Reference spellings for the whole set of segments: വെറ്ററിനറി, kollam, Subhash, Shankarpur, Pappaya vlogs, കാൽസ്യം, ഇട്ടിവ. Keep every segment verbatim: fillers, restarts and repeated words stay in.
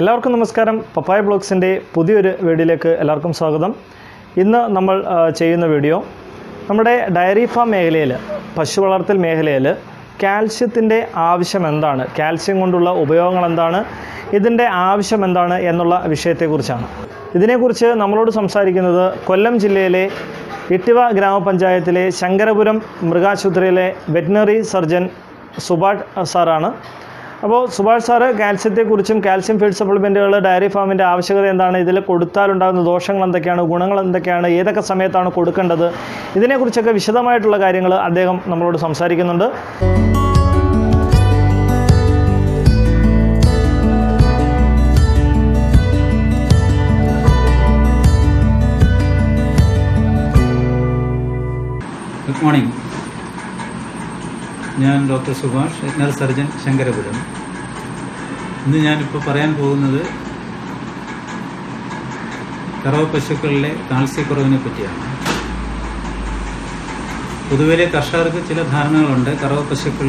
എല്ലാവർക്കും നമസ്കാരം. പപ്പായ ബ്ലോഗ്സിൻ്റെ പുതിയൊരു വീഡിയോയിലേക്ക് എല്ലാവർക്കും സ്വാഗതം. ഇന്ന് നമ്മൾ ചെയ്യുന്ന വീഡിയോ നമ്മുടെ ഡയറി ഫാം മേഖലയിൽ, പശു വളർത്തൽ മേഖലയിൽ കാൽഷ്യത്തിൻ്റെ ആവശ്യം എന്താണ്, കാൽസ്യം കൊണ്ടുള്ള ഉപയോഗങ്ങൾ എന്താണ്, ഇതിൻ്റെ ആവശ്യം എന്താണ് എന്നുള്ള വിഷയത്തെക്കുറിച്ചാണ്. ഇതിനെക്കുറിച്ച് നമ്മളോട് സംസാരിക്കുന്നത് കൊല്ലം ജില്ലയിലെ ഇട്ടിവ ഗ്രാമപഞ്ചായത്തിലെ ശങ്കരപുരം മൃഗാശുപത്രിയിലെ വെറ്റിനറി സർജൻ സുഭാഷ് സാറാണ്. അപ്പോൾ സുഭാഷ് സാറ് കാൽസ്യത്തെക്കുറിച്ചും കാൽസ്യം ഫീഡ് സപ്ലിമെൻറ്റുകൾ, ഡയറി ഫാമിൻ്റെ ആവശ്യകത എന്താണ്, ഇതിൽ കൊടുത്താലുണ്ടാകുന്ന ദോഷങ്ങൾ എന്തൊക്കെയാണ്, ഗുണങ്ങൾ എന്തൊക്കെയാണ്, ഏതൊക്കെ സമയത്താണ് കൊടുക്കേണ്ടത്, ഇതിനെക്കുറിച്ചൊക്കെ വിശദമായിട്ടുള്ള കാര്യങ്ങൾ അദ്ദേഹം നമ്മളോട് സംസാരിക്കുന്നുണ്ട്. Good morning. ഞാൻ doctor Subhash, veterinary surgeon, Sankarapuram. ഇന്ന് ഞാനിപ്പോൾ പറയാൻ പോകുന്നത് കറവ പശുക്കളിലെ കാൽസ്യക്കുറവിനെ പറ്റിയാണ്. പൊതുവെ കർഷകർക്ക് ചില ധാരണകളുണ്ട്. കറവ പശുക്കൾ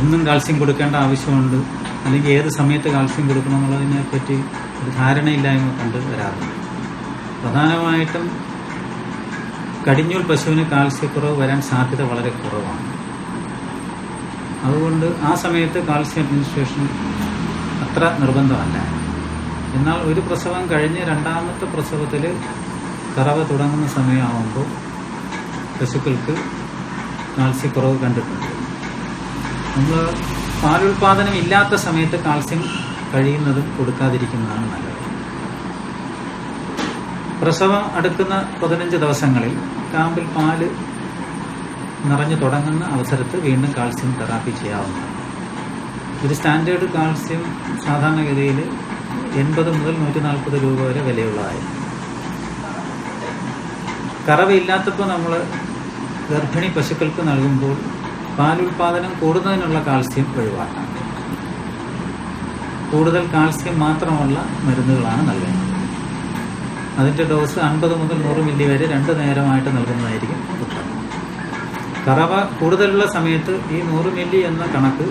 എന്നും കാൽസ്യം കൊടുക്കേണ്ട ആവശ്യമുണ്ട്, അല്ലെങ്കിൽ ഏത് സമയത്ത് കാൽസ്യം കൊടുക്കണം എന്നുള്ളതിനെപ്പറ്റി ഒരു ധാരണയില്ലായ്മ കണ്ട് വരാറുണ്ട്. പ്രധാനമായിട്ടും കടിഞ്ഞൂൽ പശുവിന് കാൽസ്യക്കുറവ് വരാൻ സാധ്യത വളരെ കുറവാണ്. അതുകൊണ്ട് ആ സമയത്ത് കാൽസ്യം അഡ്മിനിസ്ട്രേഷൻ അത്ര നിർബന്ധമല്ല. എന്നാൽ ഒരു പ്രസവം കഴിഞ്ഞ് രണ്ടാമത്തെ പ്രസവത്തിൽ കറവ തുടങ്ങുന്ന സമയമാകുമ്പോൾ പശുക്കൾക്ക് കാൽസ്യക്കുറവ് കണ്ടിട്ടുണ്ട്. നമ്മൾ പാലുൽപാദനം ഇല്ലാത്ത സമയത്ത് കാൽസ്യം കഴിയുന്നതും കൊടുക്കാതിരിക്കുന്നതാണ് നല്ലത്. പ്രസവം അടുക്കുന്ന പതിനഞ്ച് ദിവസങ്ങളിൽ കാമ്പിൽ പാല് നിറഞ്ഞു തുടങ്ങുന്ന അവസരത്ത് വീണ്ടും കാൽസ്യം തെറാപ്പി ചെയ്യാവുന്നതാണ്. ഒരു സ്റ്റാൻഡേർഡ് കാൽസ്യം സാധാരണഗതിയിൽ എൺപത് മുതൽ നൂറ്റി നാൽപ്പത് രൂപ വരെ വിലയുള്ളതായിരുന്നു. കറവയില്ലാത്തപ്പോൾ നമ്മൾ ഗർഭിണി പശുക്കൾക്ക് നൽകുമ്പോൾ പാലുൽപാദനം കൂടുന്നതിനുള്ള കാൽസ്യം ഒഴിവാക്കാം. കൂടുതൽ കാൽസ്യം മാത്രമുള്ള മരുന്നുകളാണ് നൽകുന്നത്. അതിൻ്റെ ഡോസ് അൻപത് മുതൽ നൂറ് മില്ലി വരെ രണ്ട് നേരമായിട്ട് നൽകുന്നതായിരിക്കും ഉത്തമം. കറവ കൂടുതലുള്ള സമയത്ത് ഈ നൂറ് മില്ലി എന്ന കണക്ക്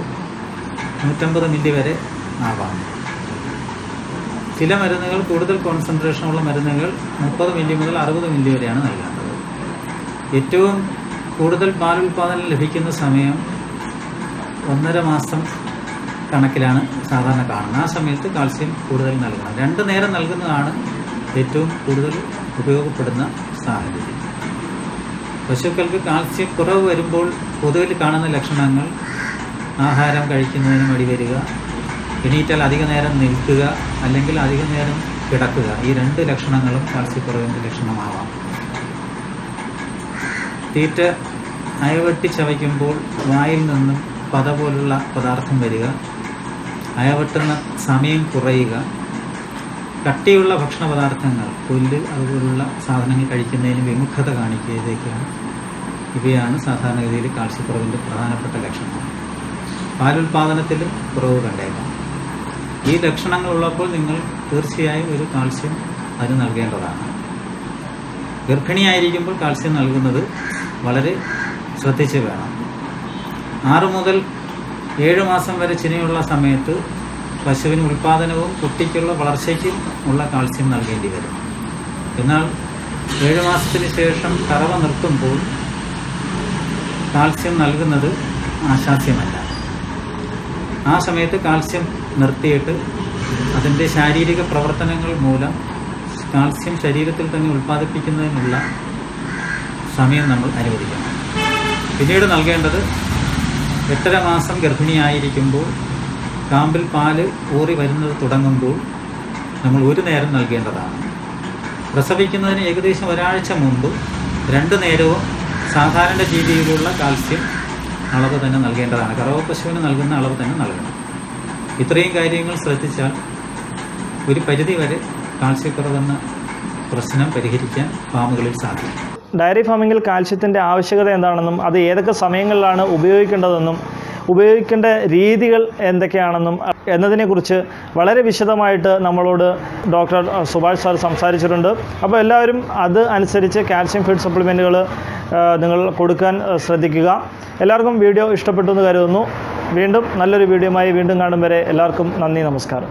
നൂറ്റമ്പത് മില്ലി വരെ ആവാം. ചില മരുന്നുകൾ, കൂടുതൽ കോൺസെൻട്രേഷനുള്ള മരുന്നുകൾ മുപ്പത് മില്ലി മുതൽ അറുപത് മില്ലി വരെയാണ് നൽകേണ്ടത്. ഏറ്റവും കൂടുതൽ പാലുൽപാദനം ലഭിക്കുന്ന സമയം ഒന്നര മാസം കണക്കിലാണ് സാധാരണ കാണുന്നത്. ആ സമയത്ത് കാൽസ്യം കൂടുതൽ നൽകണം. രണ്ട് നേരം നൽകുന്നതാണ് ഏറ്റവും കൂടുതൽ ഉപയോഗപ്പെടുന്ന സാഹചര്യം. പശുക്കൾക്ക് കാൽസ്യക്കുറവ് വരുമ്പോൾ പൊതുവിൽ കാണുന്ന ലക്ഷണങ്ങൾ: ആഹാരം കഴിക്കുന്നതിന് മടി വരിക, എണീറ്റാൽ അധിക നേരം നിൽക്കുക, അല്ലെങ്കിൽ അധിക നേരം കിടക്കുക. ഈ രണ്ട് ലക്ഷണങ്ങളും കാൽസ്യക്കുറവിൻ്റെ ലക്ഷണമാവാം. തീറ്റ അയവെട്ടി ചവയ്ക്കുമ്പോൾ വായിൽ നിന്നും പത പോലുള്ള പദാർത്ഥം വരിക, അയവെട്ടുന്ന സമയം കുറയുക, കട്ടിയുള്ള ഭക്ഷണ പദാർത്ഥങ്ങൾ, പുല്ല് അതുപോലുള്ള സാധനങ്ങൾ കഴിക്കുന്നതിന് വിമുഖത കാണിക്കുകയൊക്കെയാണ്. ഇവയാണ് സാധാരണഗതിയിൽ കാൽസ്യക്കുറവിൻ്റെ പ്രധാനപ്പെട്ട ലക്ഷണങ്ങൾ. പാലുൽപാദനത്തിൽ കുറവ് കണ്ടേക്കാം. ഈ ലക്ഷണങ്ങളുള്ളപ്പോൾ നിങ്ങൾ തീർച്ചയായും ഒരു കാൽസ്യം അതിന് നൽകേണ്ടതാണ്. ഗർഭിണിയായിരിക്കുമ്പോൾ കാൽസ്യം നൽകുന്നത് വളരെ ശ്രദ്ധിച്ച് വേണം. ആറ് മുതൽ ഏഴ് മാസം വരെ ചിനയുള്ള സമയത്ത് പശുവിന് ഉൽപ്പാദനവും കുട്ടിക്കുള്ള വളർച്ചയ്ക്കും ഉള്ള കാൽസ്യം നൽകേണ്ടി വരും. എന്നാൽ ഏഴ് മാസത്തിന് ശേഷം കറവ നിർത്തുമ്പോൾ കാൽസ്യം നൽകുന്നത് ആശാസ്യമല്ല. ആ സമയത്ത് കാൽസ്യം നിർത്തിയിട്ട് അതിൻ്റെ ശാരീരിക പ്രവർത്തനങ്ങൾ മൂലം കാൽസ്യം ശരീരത്തിൽ തന്നെ ഉൽപ്പാദിപ്പിക്കുന്നതിനുള്ള സമയം നമ്മൾ അനുവദിക്കണം. പിന്നീട് നൽകേണ്ടത് എട്ടര മാസം ഗർഭിണിയായിരിക്കുമ്പോൾ കാമ്പിൽ പാല് ഊറി വരുന്നത് തുടങ്ങുമ്പോൾ നമ്മൾ ഒരു നേരം നൽകേണ്ടതാണ്. പ്രസവിക്കുന്നതിന് ഏകദേശം ഒരാഴ്ച മുമ്പ് രണ്ട് നേരവും സാധാരണ രീതിയിലുള്ള കാൽസ്യം അളവ് തന്നെ നൽകേണ്ടതാണ്. കറവ പശുവിന് നൽകുന്ന അളവ് തന്നെ നൽകണം. ഇത്രയും കാര്യങ്ങൾ ശ്രദ്ധിച്ചാൽ ഒരു പരിധിവരെ കാൽസ്യക്കുറവെന്ന പ്രശ്നം പരിഹരിക്കാൻ ഫാമുകളിൽ സാധിക്കും. ഡയറി ഫാമിംഗിൽ കാൽസ്യത്തിൻ്റെ ആവശ്യകത എന്താണെന്നും അത് ഏതൊക്കെ സമയങ്ങളിലാണ് ഉപയോഗിക്കേണ്ടതെന്നും ഉപയോഗിക്കേണ്ട രീതികൾ എന്തൊക്കെയാണെന്നും എന്നതിനെക്കുറിച്ച് വളരെ വിശദമായിട്ട് നമ്മളോട് ഡോക്ടർ സുഭാഷ് സാർ സംസാരിച്ചിട്ടുണ്ട്. അപ്പോൾ എല്ലാവരും അത് അനുസരിച്ച് കാൽസ്യം ഫീഡ് സപ്ലിമെൻറ്റുകൾ നിങ്ങൾ കൊടുക്കാൻ ശ്രദ്ധിക്കുക. എല്ലാവർക്കും വീഡിയോ ഇഷ്ടപ്പെട്ടു എന്ന് കരുതുന്നു. വീണ്ടും നല്ലൊരു വീഡിയോയുമായി വീണ്ടും കാണും വരെ എല്ലാവർക്കും നന്ദി, നമസ്കാരം.